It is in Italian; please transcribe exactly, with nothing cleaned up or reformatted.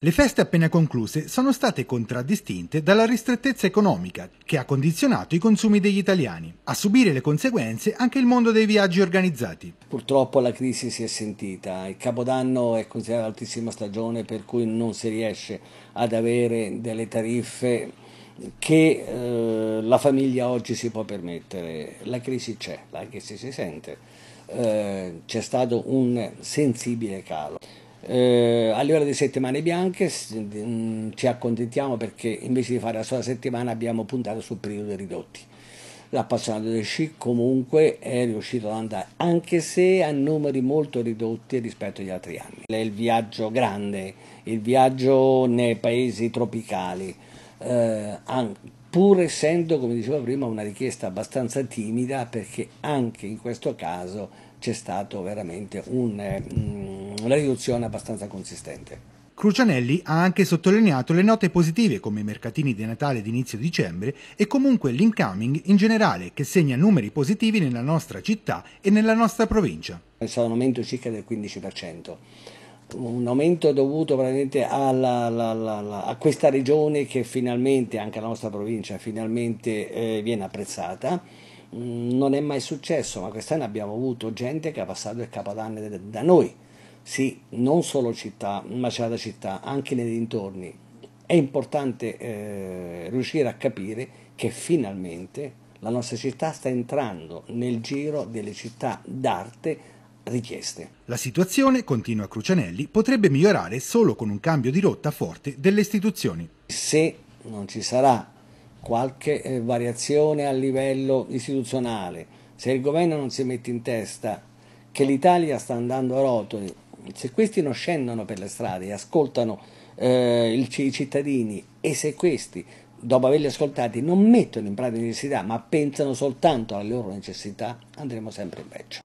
Le feste appena concluse sono state contraddistinte dalla ristrettezza economica che ha condizionato i consumi degli italiani. A subire le conseguenze anche il mondo dei viaggi organizzati. Purtroppo la crisi si è sentita. Il Capodanno è considerata altissima stagione, per cui non si riesce ad avere delle tariffe che eh, la famiglia oggi si può permettere. La crisi c'è, anche se si sente. Eh, c'è stato un sensibile calo. Eh, a livello di settimane bianche ci accontentiamo, perché invece di fare la sola settimana abbiamo puntato su periodi ridotti. L'appassionato del sci comunque è riuscito ad andare, anche se a numeri molto ridotti rispetto agli altri anni. È il viaggio grande, il viaggio nei paesi tropicali, eh, pur essendo, come dicevo prima, una richiesta abbastanza timida, perché anche in questo caso c'è stato veramente un, una riduzione abbastanza consistente. Crucianelli ha anche sottolineato le note positive, come i mercatini di Natale di inizio dicembre e comunque l'incoming in generale, che segna numeri positivi nella nostra città e nella nostra provincia. È stato un aumento circa del quindici per cento, un aumento dovuto praticamente alla, alla, alla, a questa regione che finalmente, anche la nostra provincia, finalmente eh, viene apprezzata. Non è mai successo, ma quest'anno abbiamo avuto gente che ha passato il Capodanno da noi, sì, non solo città, ma c'è la città, anche nei dintorni. È importante eh, riuscire a capire che finalmente la nostra città sta entrando nel giro delle città d'arte richieste. La situazione, continua Crucianelli, potrebbe migliorare solo con un cambio di rotta forte delle istituzioni. Se non ci sarà qualche eh, variazione a livello istituzionale, se il governo non si mette in testa che l'Italia sta andando a rotoli, se questi non scendono per le strade e ascoltano eh, il, i cittadini, e se questi, dopo averli ascoltati, non mettono in pratica le necessità ma pensano soltanto alle loro necessità, andremo sempre in peggio.